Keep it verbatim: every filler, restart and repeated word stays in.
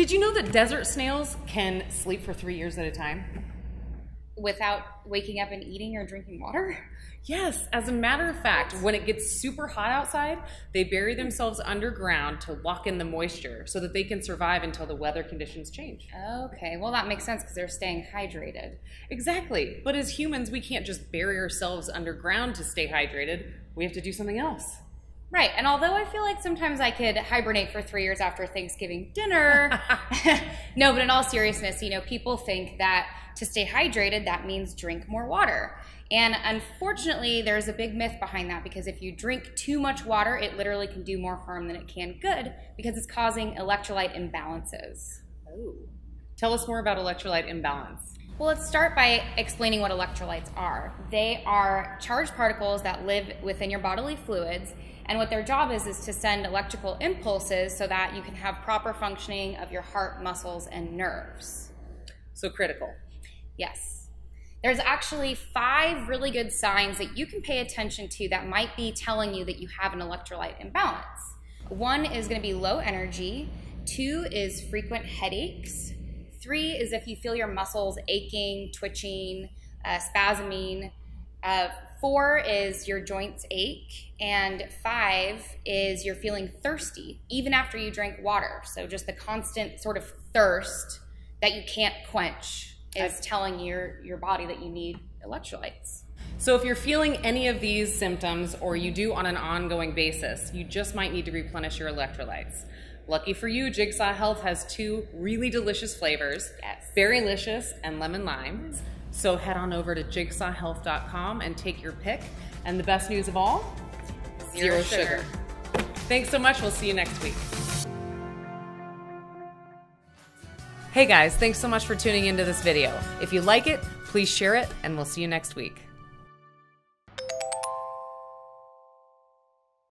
Did you know that desert snails can sleep for three years at a time? Without waking up and eating or drinking water? Yes, as a matter of fact, when it gets super hot outside, they bury themselves underground to lock in the moisture so that they can survive until the weather conditions change. Okay, well that makes sense because they're staying hydrated. Exactly, but as humans, we can't just bury ourselves underground to stay hydrated. We have to do something else. Right, and although I feel like sometimes I could hibernate for three years after Thanksgiving dinner, no, but in all seriousness, you know, people think that to stay hydrated, that means drink more water. And unfortunately, there's a big myth behind that because if you drink too much water, it literally can do more harm than it can good because it's causing electrolyte imbalances. Oh. Tell us more about electrolyte imbalance. Well, let's start by explaining what electrolytes are. They are charged particles that live within your bodily fluids, and what their job is is to send electrical impulses so that you can have proper functioning of your heart, muscles, and nerves. So critical. Yes. There's actually five really good signs that you can pay attention to that might be telling you that you have an electrolyte imbalance. One is going to be low energy. Two is frequent headaches. Three is if you feel your muscles aching, twitching, uh, spasming. Uh, four is your joints ache. And five is you're feeling thirsty, even after you drink water. So just the constant sort of thirst that you can't quench is I've, telling your, your body that you need electrolytes. So if you're feeling any of these symptoms, or you do on an ongoing basis, you just might need to replenish your electrolytes. Lucky for you, Jigsaw Health has two really delicious flavors, yes. Berrylicious and Lemon Lime. So head on over to jigsaw health dot com and take your pick. And the best news of all, zero, zero sugar. sugar. Thanks so much. We'll see you next week. Hey guys, thanks so much for tuning into this video. If you like it, please share it, and we'll see you next week.